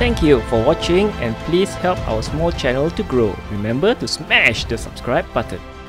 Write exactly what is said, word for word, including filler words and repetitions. Thank you for watching and please help our small channel to grow. Remember to smash the subscribe button.